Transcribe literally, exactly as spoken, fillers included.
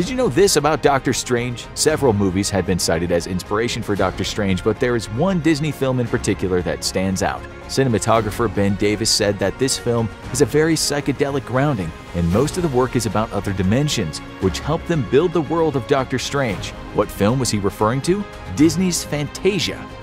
Did you know this about Doctor Strange? Several movies had been cited as inspiration for Doctor Strange, but there is one Disney film in particular that stands out. Cinematographer Ben Davis said that this film has a very psychedelic grounding, and most of the work is about other dimensions, which helped them build the world of Doctor Strange. What film was he referring to? Disney's Fantasia.